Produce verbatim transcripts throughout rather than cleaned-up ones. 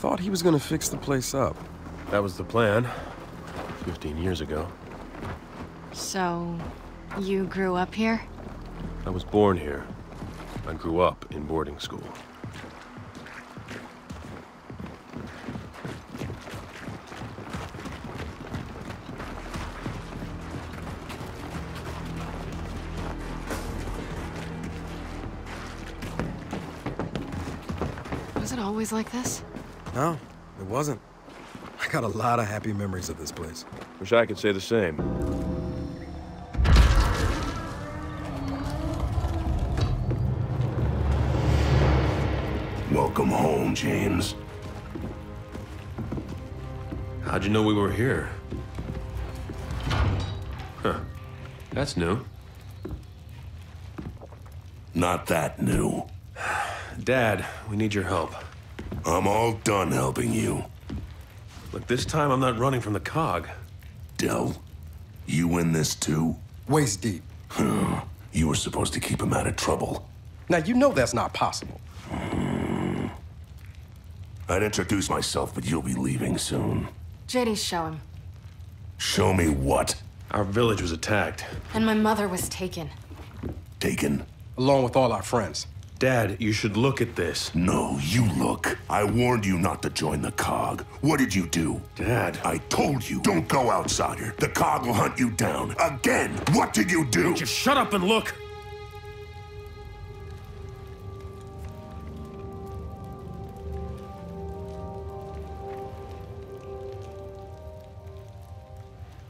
Thought he was gonna fix the place up. That was the plan. fifteen years ago. So, you grew up here? I was born here. I grew up in boarding school. Was it always like this? No, it wasn't. I got a lot of happy memories of this place. Wish I could say the same. Welcome home, James. How'd you know we were here? Huh. That's new. Not that new. Dad, we need your help. I'm all done helping you. Look, this time I'm not running from the C O G. Dell, you in this too? Waist deep. You were supposed to keep him out of trouble. Now you know that's not possible. Mm. I'd introduce myself, but you'll be leaving soon. J D, show him. Show me what? Our village was attacked. And my mother was taken. Taken? Along with all our friends. Dad, you should look at this. No, you look. I warned you not to join the C O G. What did you do? Dad. I told you, don't go Outsider. The C O G will hunt you down. Again, what did you do? Just shut up and look.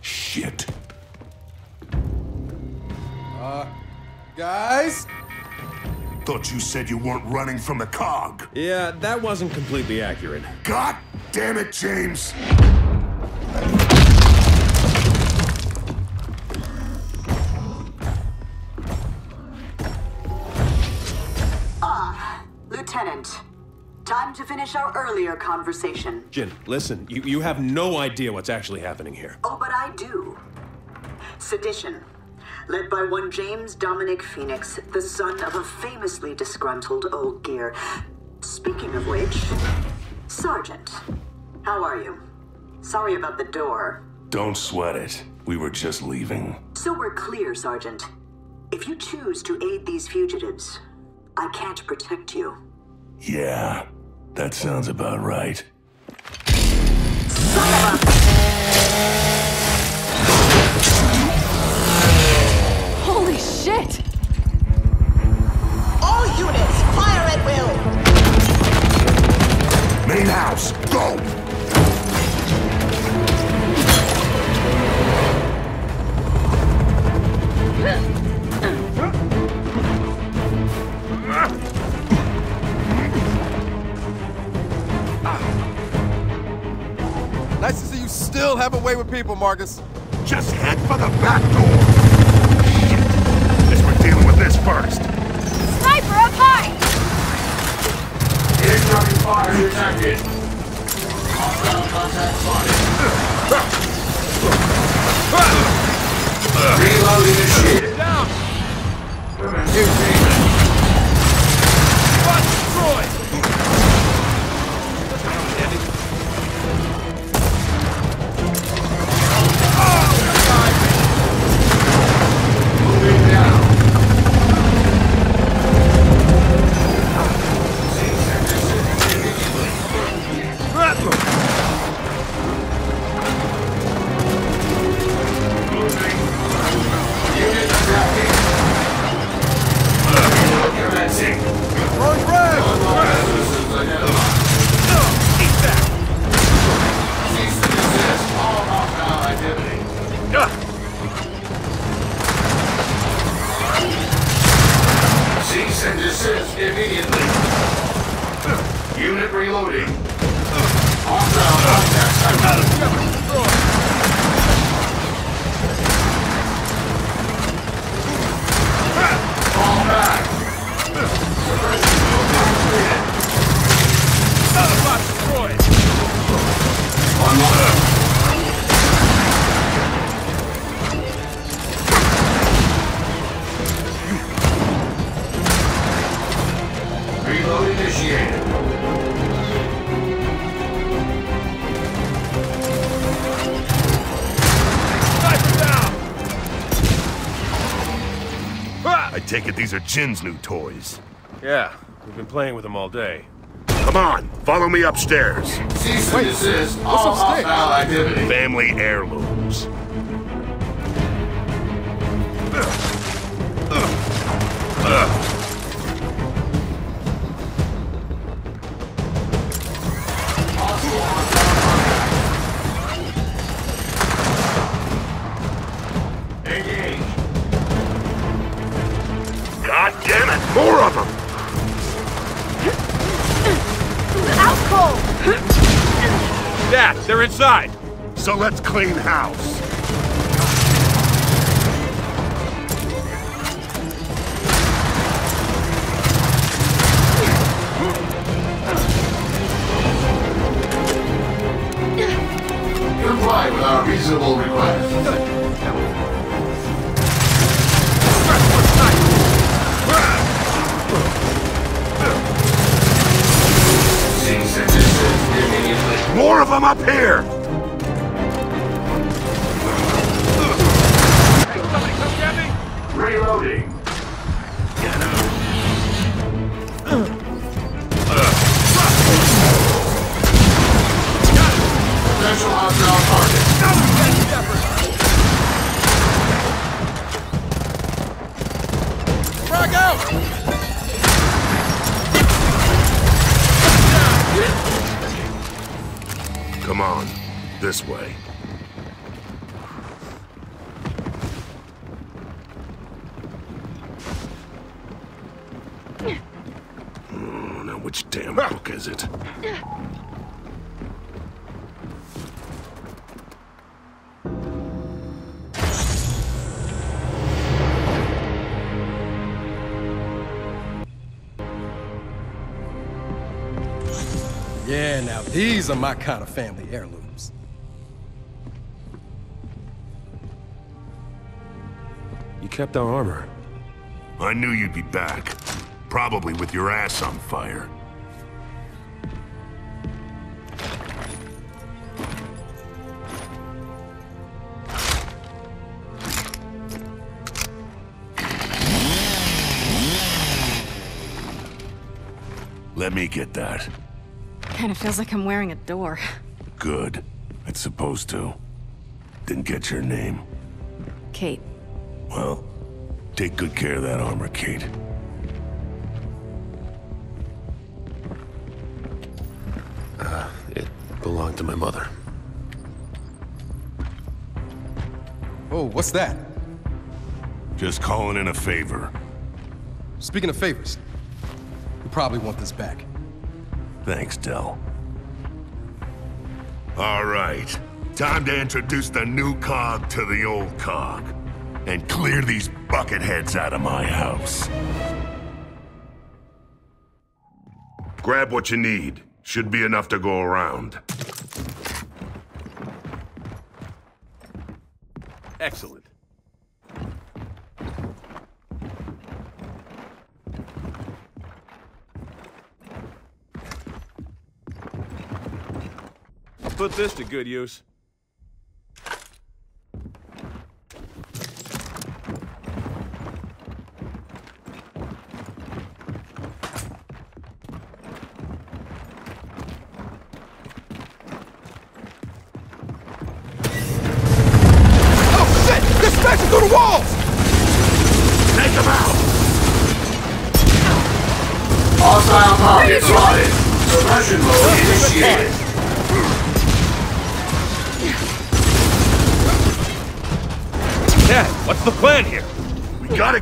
Shit. Uh, guys? Thought you said you weren't running from the C O G. Yeah, that wasn't completely accurate. God damn it, James! Ah, uh, Lieutenant. Time to finish our earlier conversation. Jinn, listen, you, you have no idea what's actually happening here. Oh, but I do. Sedition. Led by one James Dominic Phoenix, the son of a famously disgruntled old gear. Speaking of which, Sergeant, how are you? Sorry about the door. Don't sweat it. We were just leaving. So we're clear, Sergeant. If you choose to aid these fugitives, I can't protect you. Yeah, that sounds about right. Son of a... Shit! All units, fire at will! Main house, go! Nice to see you still have a way with people, Marcus. Just head for the back door! This first. Sniper up high! Incoming fire detected. Hostile contact spotted. Reloading the shit. Down! Spot destroyed! Oh! Moving down. Reload initiated. take it these are Jinn's new toys. Yeah, we've been playing with them all day. Come on, follow me upstairs. Cease and desist all hostile activity. Family heirlooms. Uh, uh, uh. They're inside! So let's clean house. Comply with our reasonable request. Cease and desist immediately. More of them up here! Hey, somebody come get me! Reloading. Get him. Uh. Uh. Got him. Potential hostile target. Got him, Ben Shepard! Frag out! Get down! Come on, this way. Oh, now which damn book is it? Yeah, now these are my kind of family heirlooms. You kept our armor. I knew you'd be back. Probably with your ass on fire. Let me get that. Kind of feels like I'm wearing a door. Good. It's supposed to. Then get your name. Kate. Well, take good care of that armor, Kate. Uh, it belonged to my mother. Oh, what's that? Just calling in a favor. Speaking of favors, you probably want this back. Thanks, Dell. All right. Time to introduce the new C O G to the old C O G. And clear these bucketheads out of my house. Grab what you need. Should be enough to go around. Excellent. Put this to good use.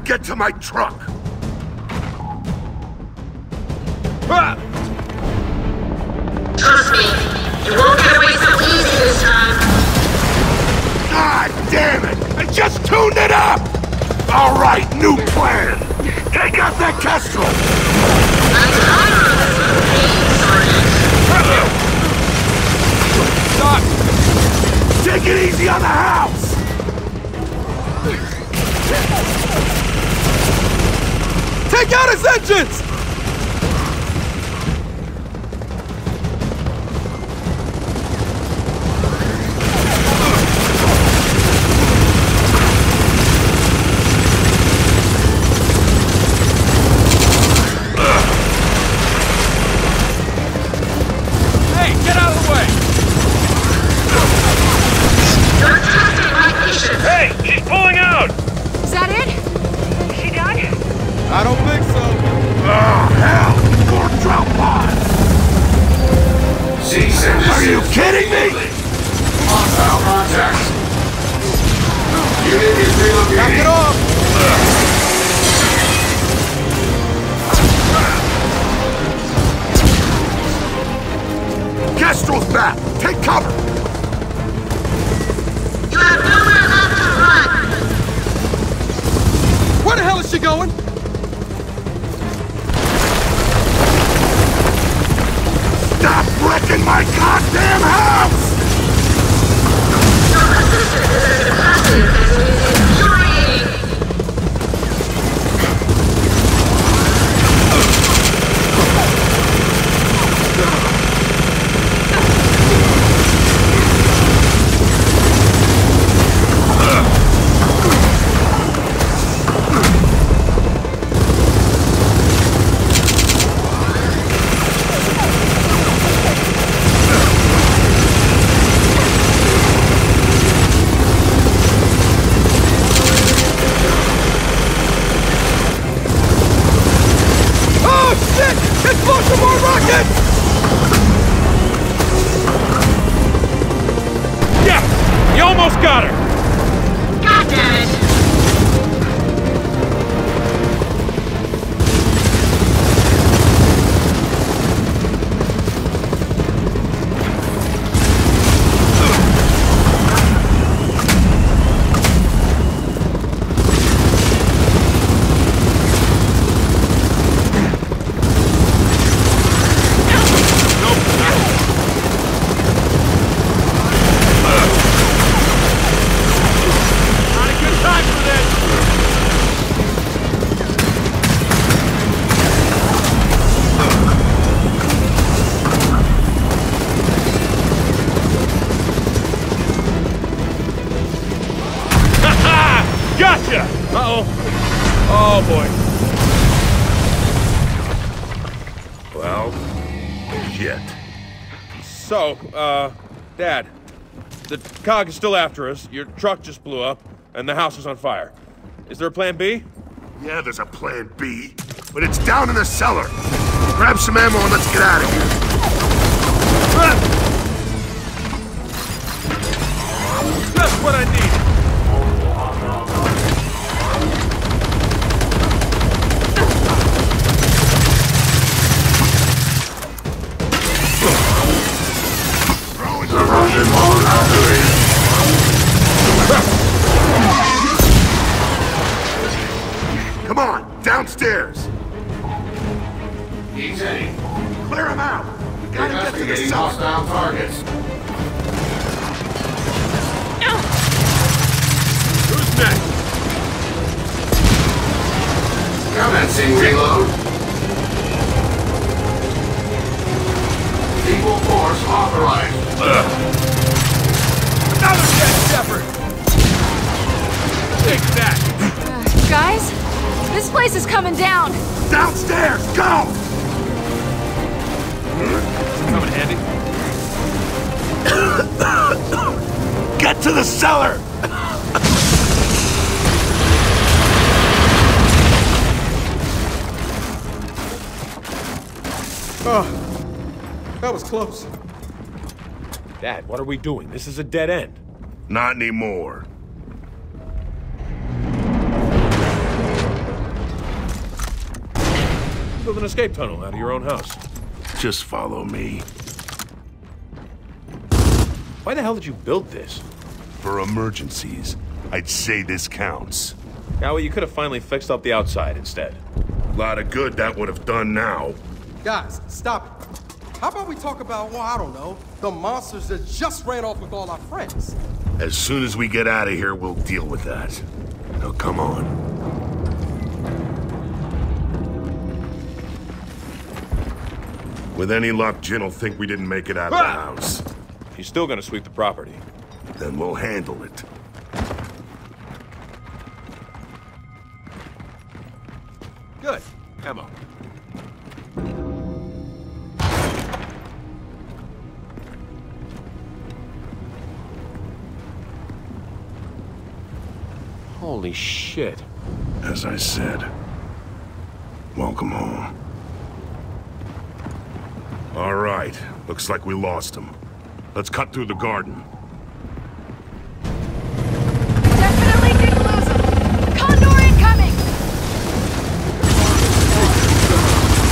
Get to my truck! Ah! Trust me, you won't get away so easy this time. God damn it! I just tuned it up! Alright, new plan! Take out that Kestrel! That's not on the screen, Sergeant. Stop! Take it easy on the house! Take out his engines! Are you kidding me? Hostile contact. Unit is relocating. Knock it off. Castro's back. Take cover. You have nowhere left to run. Where the hell is she going? Stop wrecking my goddamn house! C O G is still after us, your truck just blew up, and the house was on fire. Is there a plan B? Yeah, there's a plan B, but it's down in the cellar. Grab some ammo and let's get out of here. That's what I need. Downstairs! Easy. Clear him out! We gotta get to the south. Hostile targets. No. Who's next? Commencing reload. Equal force authorized. Ugh. Another dead shepherd! Take that! Uh, guys? This place is coming down! Downstairs! Go! It's coming heavy. Get to the cellar! Oh, that was close. Dad, what are we doing? This is a dead end. Not anymore. An escape tunnel out of your own house. Just follow me. Why the hell did you build this? For emergencies. I'd say this counts. Now you could have finally fixed up the outside instead. A lot of good that would have done now. Guys, stop it. How about we talk about, well, I don't know, the monsters that just ran off with all our friends? As soon as we get out of here, we'll deal with that. Now come on. With any luck, Jinn will think we didn't make it out of the house. He's still gonna sweep the property. Then we'll handle it. Good. Come on. Holy shit. As I said, welcome home. All right, Looks like we lost him. Let's cut through the garden. Definitely didn't lose him. Condor incoming!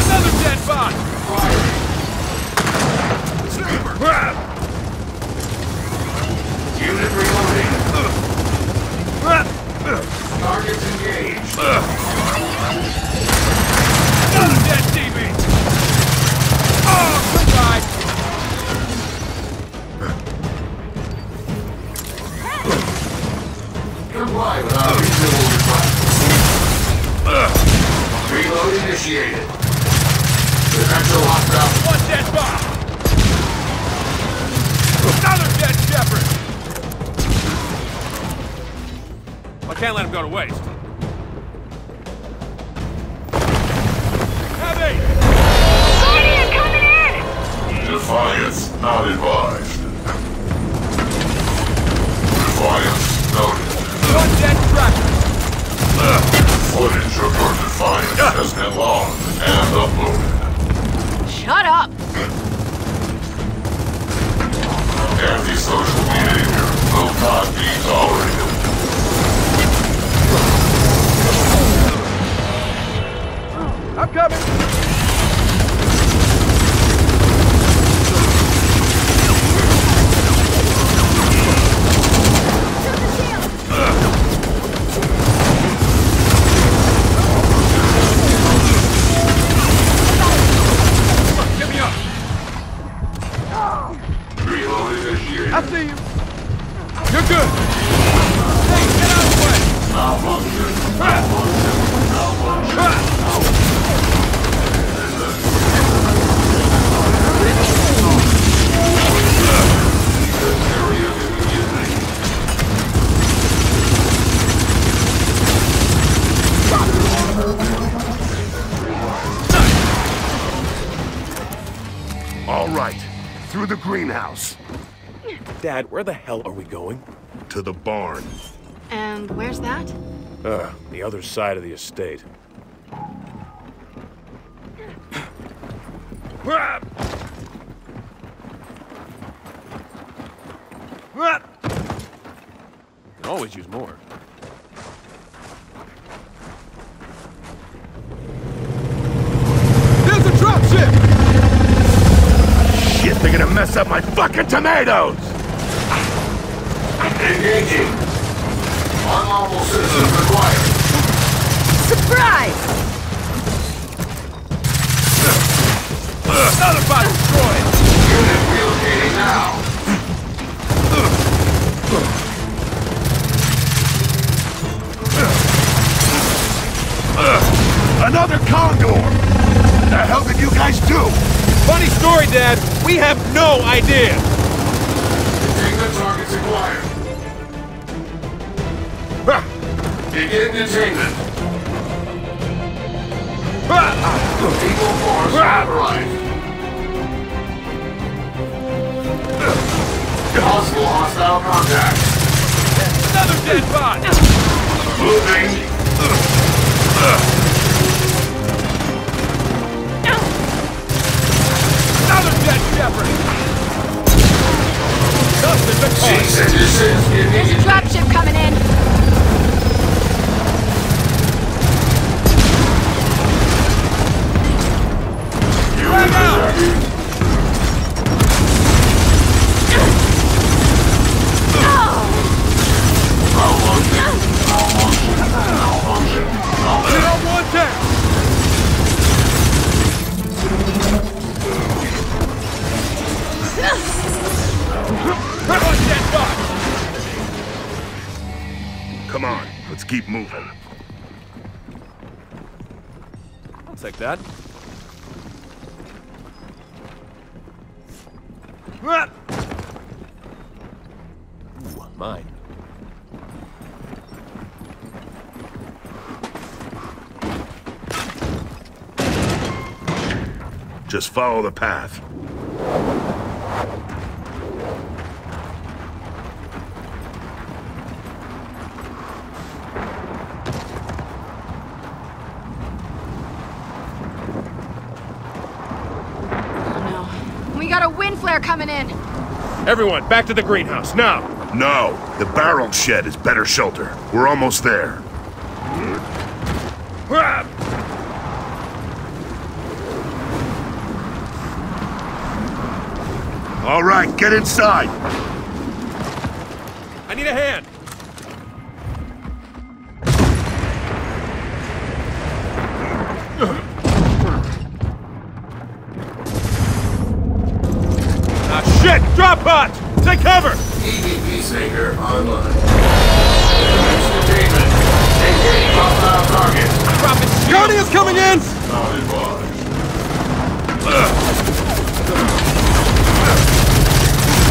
Another dead bot! Unit reloading. Targets engaged. Another dead D B! Oh, goodbye! Comply with our reasonable request. Uh, Reload initiated. Potential hostile. One dead bomb. Another dead shepherd. I can't let him go to waste. Heavy! Guardian coming in! Defiance not advised. Defiance noted. One dead tracker. Uh, footage of your defiance uh. has been logged and uploaded. Shut up! Anti-social behavior will not be tolerated. I'm coming! Uh. I see you. You're good. Hey, get out of the way. Malfunction. Malfunction. Malfunction. Malfunction. All right. Through the greenhouse. Dad, where the hell are we going? To the barn. And where's that? Uh, the other side of the estate. Can always use more. There's a dropship! Shit, they're gonna mess up my fucking tomatoes! Engaging. Unlawful citizens required. Surprise! Uh, uh, Another bot destroyed! Unit relocating now. Uh, uh, uh, another Condor! What the hell did you guys do? Funny story, Dad. We have no idea. Take the targets acquired. Begin detainment. The people force have arrived. Possible hostile contact. Another dead bot! Moving. Another dead shepherd! There's a dropship coming in! Back out! Malfunction! Malfunction! Malfunction! Malfunction! We don't want that! One dead bot! Come on, let's keep moving. I'll take that. Ooh, mine. Just follow the path. They're coming in. Everyone, back to the greenhouse, now! No! The barrel shed is better shelter. We're almost there. All right, get inside! I need a hand! Drop pod! Take cover! D B Sager online. Entertainment. Take aim off our target. Drop it! Guardian is coming in! Not advised.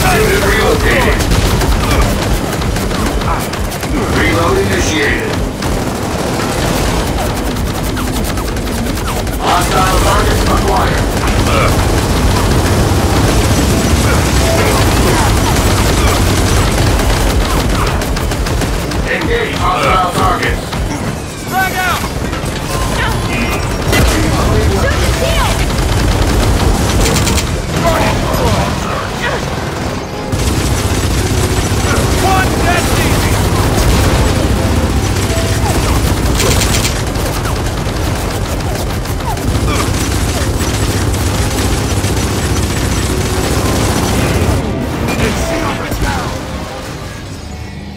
Unit relocated. Reload initiated. Hostile targets acquired. Engage hostile targets. Frag out! One, that's easy!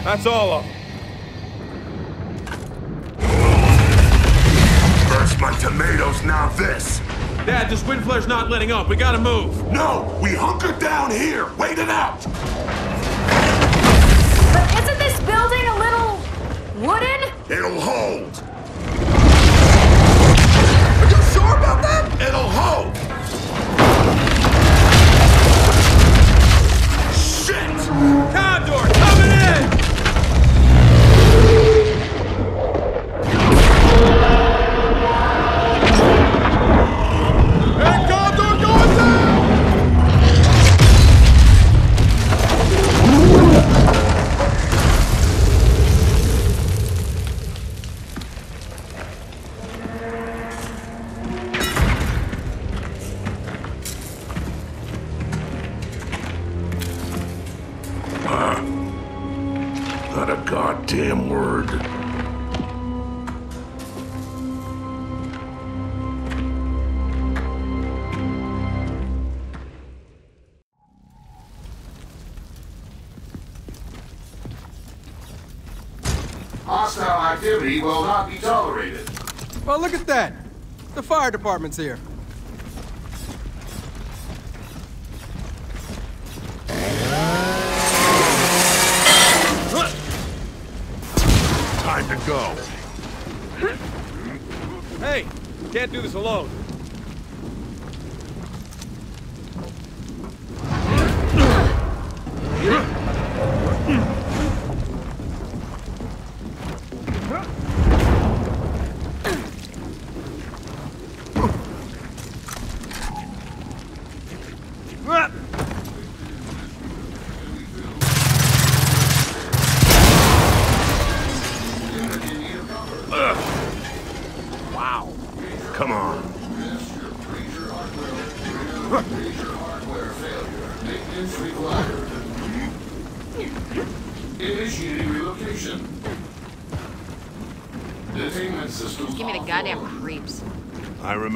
That's all of them. Tomatoes, now this. Dad, this wind flare's not letting up. We gotta move. No, we hunkered down here. Wait it out. But isn't this building a little wooden? It'll hold. Are you sure about that? It'll hold. Shit! Condor, coming in! Will not be tolerated. Well, look at that. The fire department's here. Time to go. Hey, can't do this alone.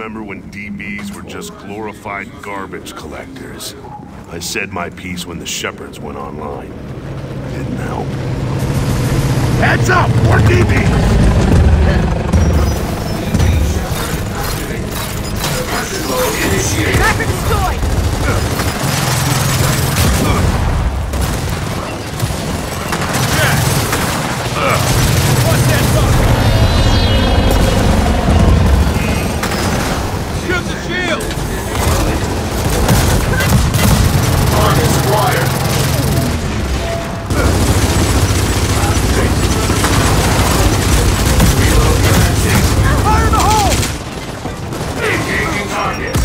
Remember when D Bs were just glorified garbage collectors? I said my piece when the Shepherds went online. Didn't help. Heads up! More D Bs! Tracker destroyed! Fire in the hole! Engaging target.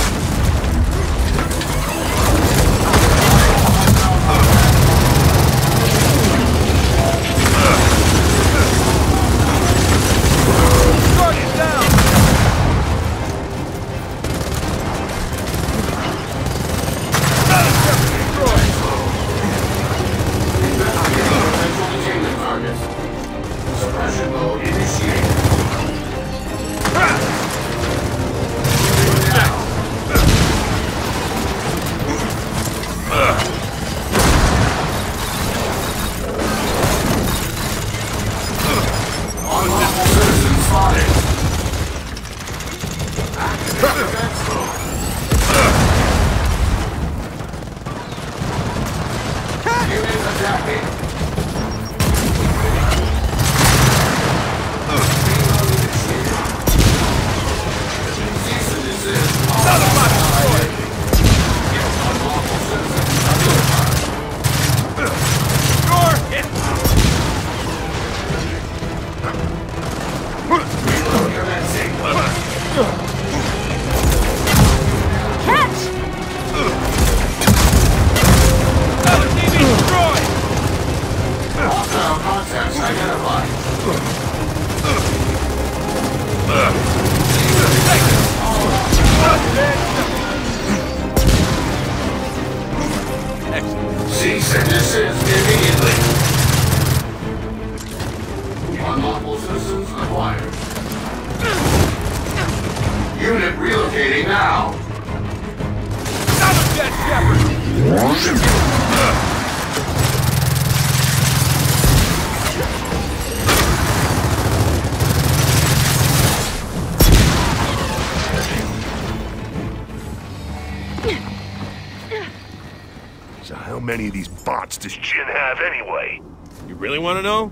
Many of these bots does Jinn have anyway? You really want to know?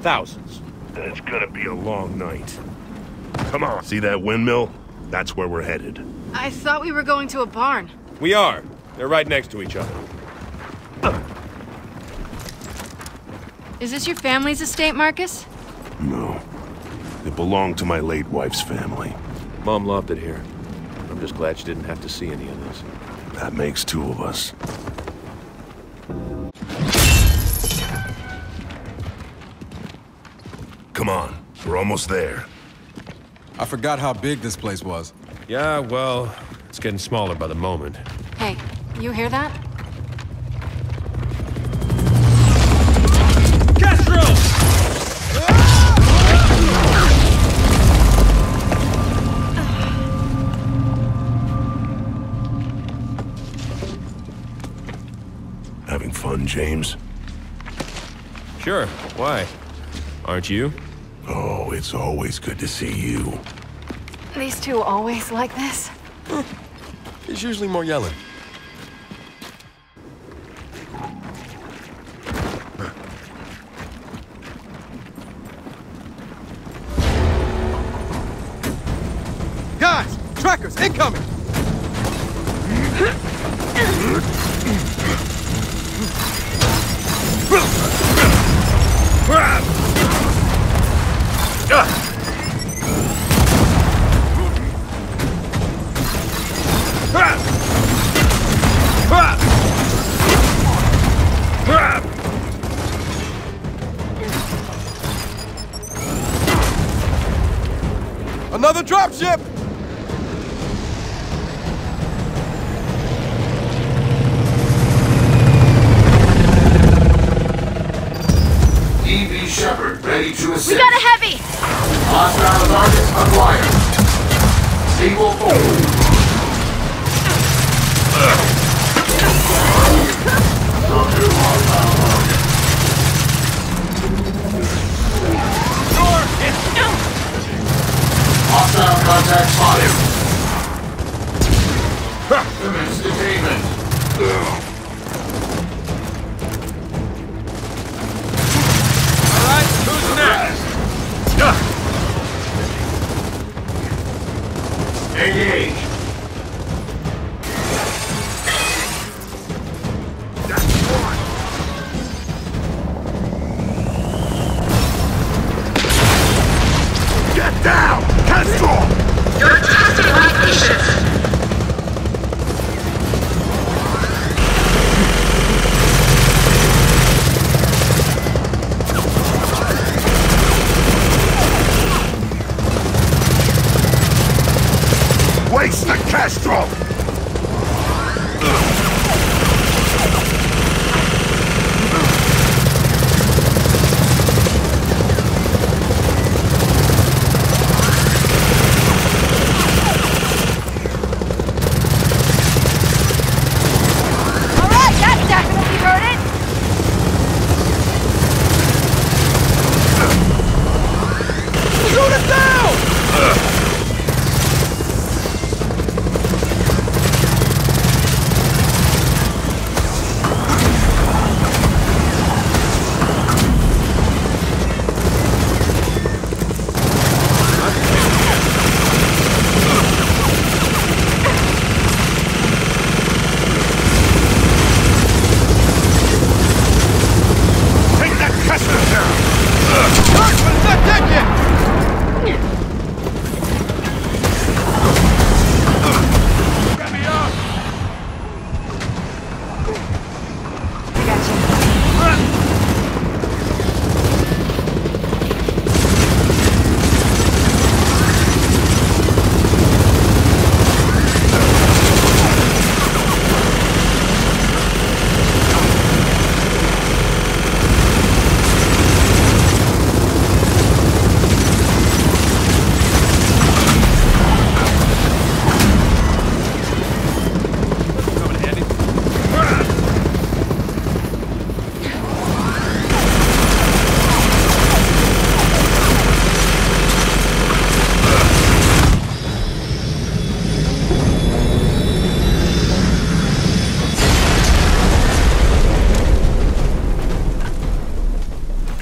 Thousands. It's gonna be a long night. Come on, see that windmill? That's where we're headed. I thought we were going to a barn. We are. They're right next to each other. Uh. Is this your family's estate, Marcus? No. It belonged to my late wife's family. Mom loved it here. I'm just glad she didn't have to see any of this. That makes two of us. Come on, we're almost there. I forgot how big this place was. Yeah, well, it's getting smaller by the moment. Hey, you hear that? Castro! Having fun, James? Sure, why? Aren't you? Oh, it's always good to see you. These two always like this? It's usually more yelling. Guys! Trackers, incoming! Another dropship! D B Shepard, ready to assist. We got a heavy! Hostile target acquired. Stable forward. Door hit! Hostile contact spotted. Commence detainment. All right, who's next? Engage.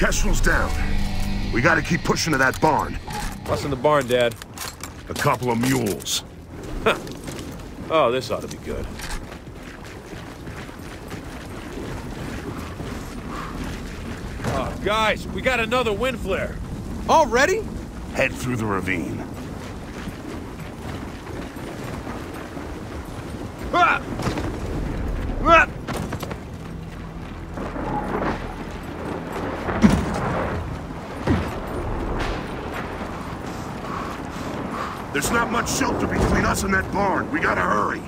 Kestrel's down. We gotta keep pushing to that barn. What's in the barn, Dad? A couple of mules. Huh. Oh, this ought to be good. Oh, guys, we got another wind flare. Already? Head through the ravine. Ah! Ah! There's not much shelter between us and that barn. We gotta hurry.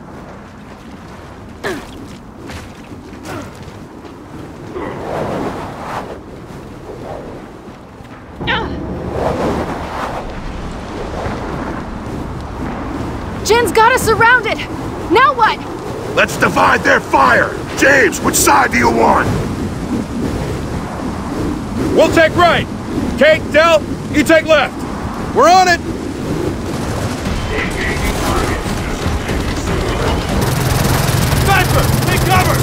Jin's got us surrounded. Now what? Let's divide their fire. James, which side do you want? We'll take right. Kate, Dell, you take left. We're on it. Cover!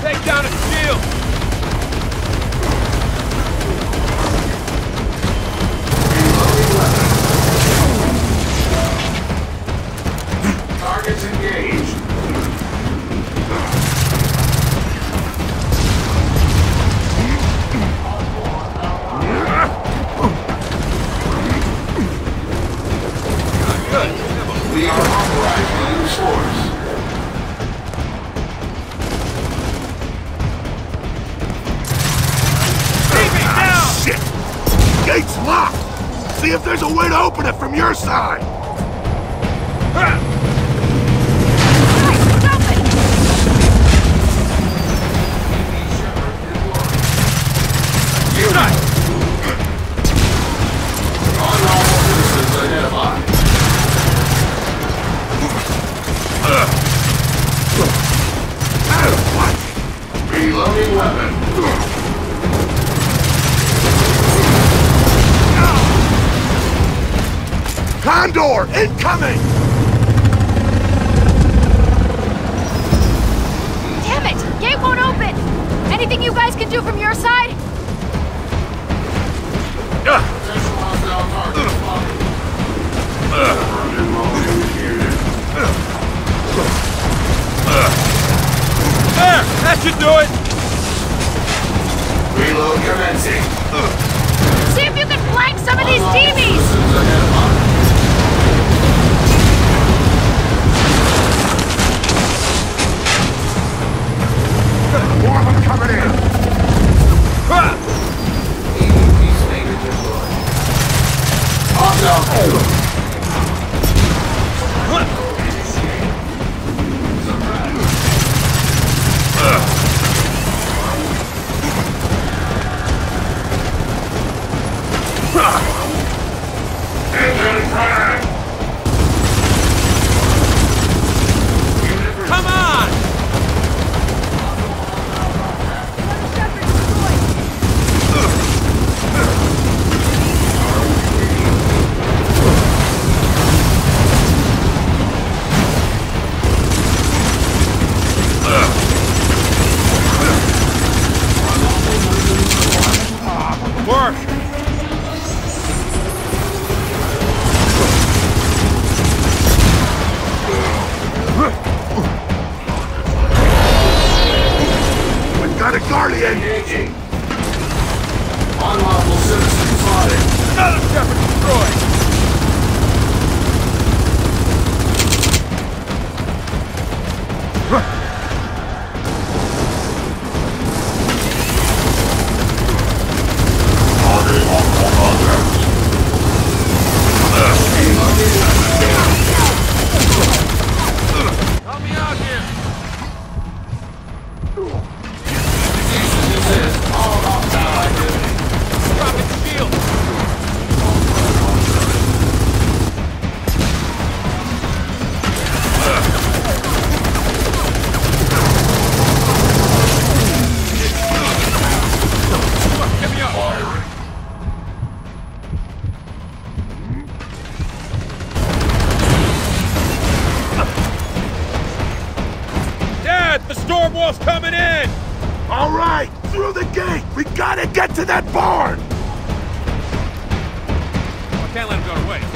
Take down a shield! Targets engaged. Your side! Incoming! Damn it! Gate won't open! Anything you guys can do from your side? Uh. Uh. Uh. There! That should do it! Reload commencing. Uh. See if you can flank some of these D Bs! More of them coming in! Ah! E V P's negative deployed. On the hold! Engine fire! left! The storm wall's coming in! All right! Through the gate! We gotta get to that barn! I can't let him go to waste.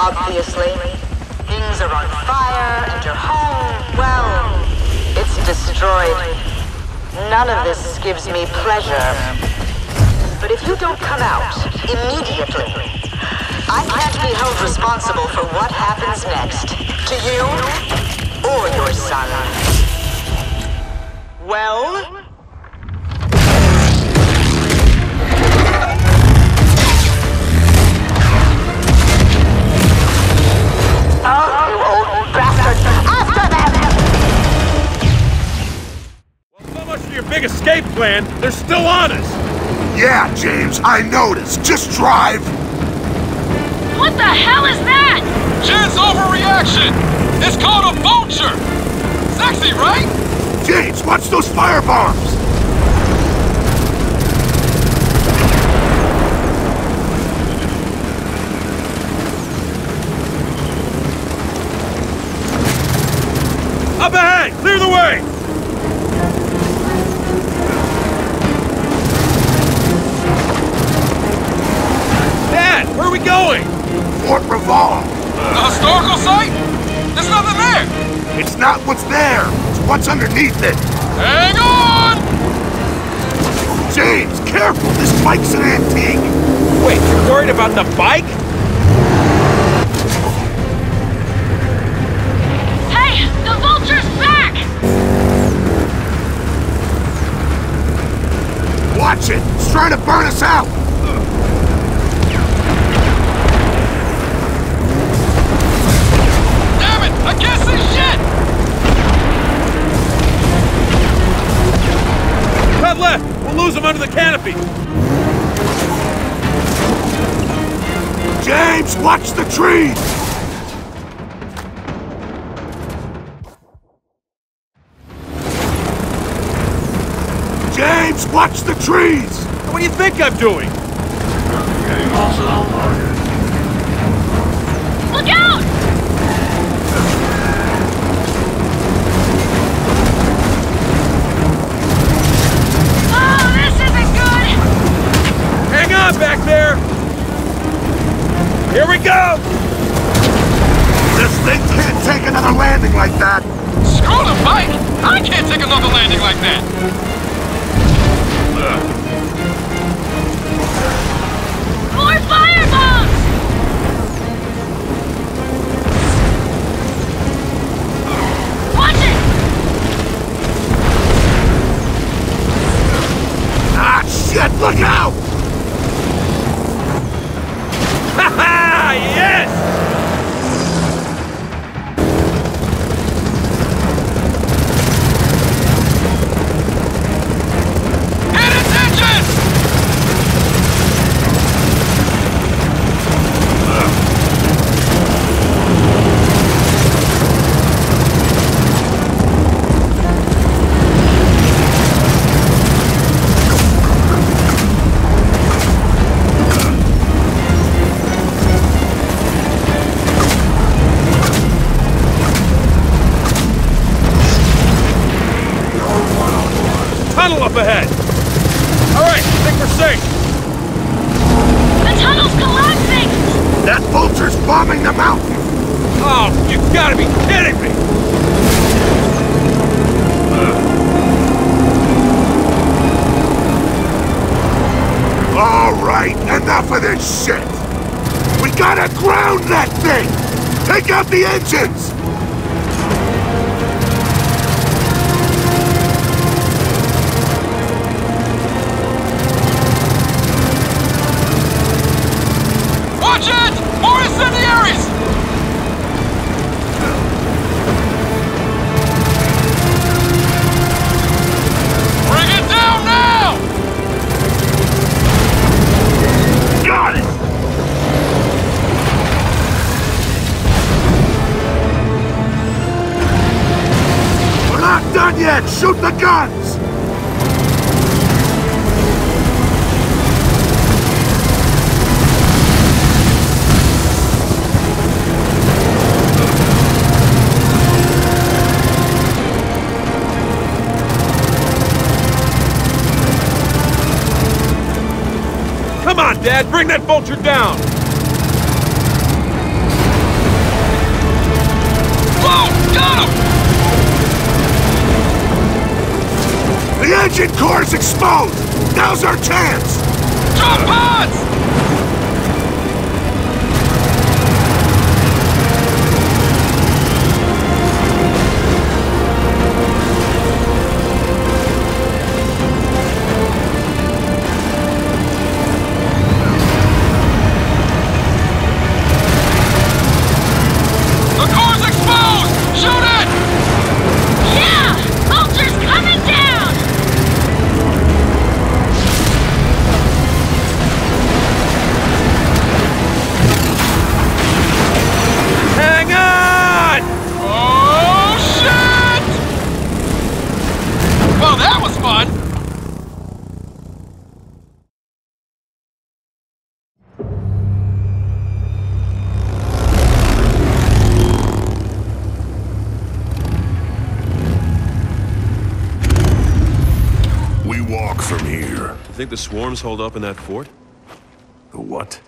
Obviously, things are on fire, and your home, well, it's destroyed. None of this gives me pleasure. But if you don't come out immediately, I can't be held responsible for what happens next to you or your son. Well? Big escape plan, they're still on us! Yeah, James, I noticed. Just drive! What the hell is that? Jinn's overreaction! It's called a vulture! Sexy, right? James, watch those firebombs! Up ahead! Clear the way! Where are we going? Fort Reval. The historical site? There's nothing there! It's not what's there, it's what's underneath it. Hang on! James, careful, this bike's an antique. Wait, you're worried about the bike? Hey, the vulture's back! Watch it, it's trying to burn us out. I guess this shit! Cut left! We'll lose him under the canopy! James, watch the tree! James, watch the trees! What do you think I'm doing? Look out! Back there! Here we go! This thing can't take another landing like that! Screw the bike! I can't take another landing like that! Shit, look out! Ha ha! Yes! Dad, bring that vulture down! Whoa! Got him! The engine core is exposed! Now's our chance! Drop pods! The swarms hold up in that fort? The what?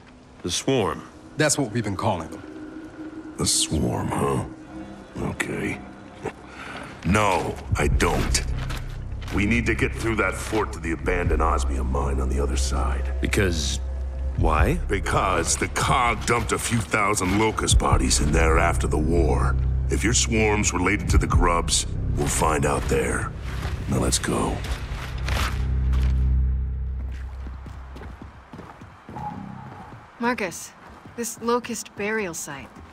The swarm. That's what we've been calling them. The swarm, huh? Okay. No, I don't. We need to get through that fort to the abandoned Osmia mine on the other side. Because... why? Because the C O G dumped a few thousand Locust bodies in there after the war. If your swarm's related to the grubs, we'll find out there. Now let's go. Marcus, this Locust burial site.